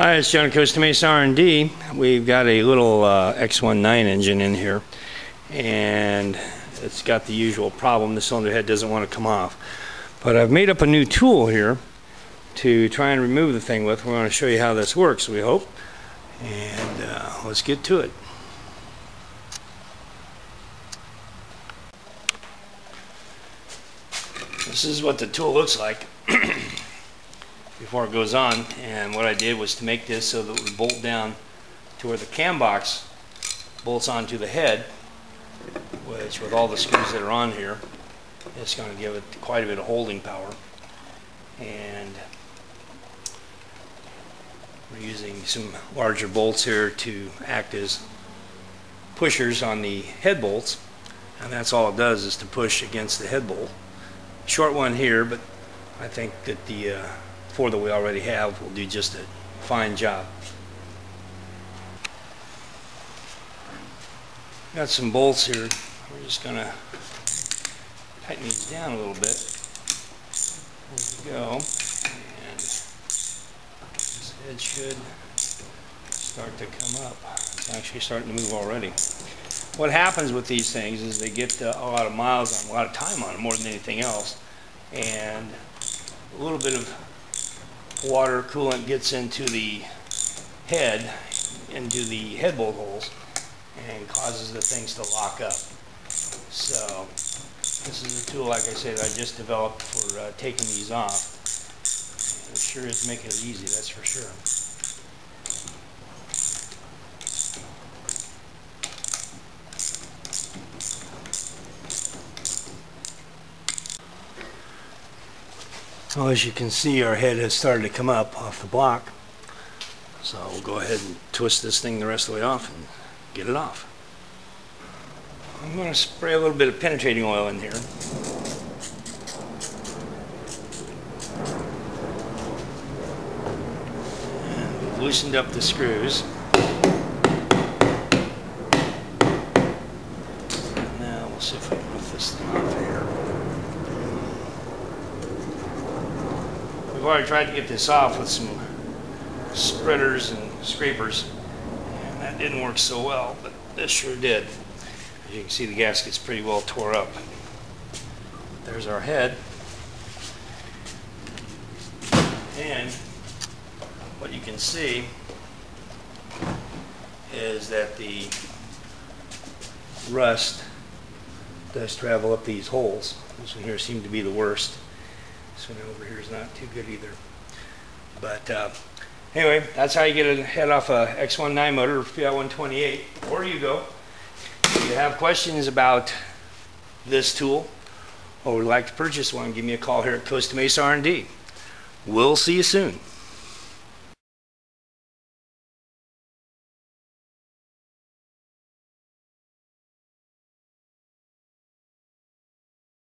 Hi, it's John, Costa Mesa R&D. We've got a little X19 engine in here, and it's got the usual problem. The cylinder head doesn't want to come off. But I've made up a new tool here to try and remove the thing with. We're going to show you how this works, we hope. And let's get to it. This is what the tool looks like before it goes on, and what I did was to make this so that it would bolt down to where the cam box bolts onto the head, which with all the screws that are on here, it's going to give it quite a bit of holding power. And we're using some larger bolts here to act as pushers on the head bolts, and that's all it does is to push against the head bolt. Short one here, but I think that the four that we already have will do just a fine job. Got some bolts here. We're just going to tighten these down a little bit. There we go. And this head should start to come up. It's actually starting to move already. What happens with these things is they get a lot of miles on, a lot of time on them, more than anything else. And a little bit of water coolant gets into the head, into the head bolt holes, and causes the things to lock up. So this is a tool, like I said, I just developed for taking these off. It sure is making it easy, that's for sure. Well, as you can see, our head has started to come up off the block, so we'll go ahead and twist this thing the rest of the way off and get it off. I'm going to spray a little bit of penetrating oil in here. And we've loosened up the screws. And now we'll see if we can lift this thing off here. We've already tried to get this off with some spreaders and scrapers, and that didn't work so well, but this sure did. As you can see, the gasket's pretty well tore up. There's our head. And what you can see is that the rust does travel up these holes. This one here seemed to be the worst. This one over here is not too good either. But anyway, that's how you get a head off a X19 motor, Fiat 128 or Yugo. If you have questions about this tool or would like to purchase one, give me a call here at Costa Mesa R&D. We'll see you soon.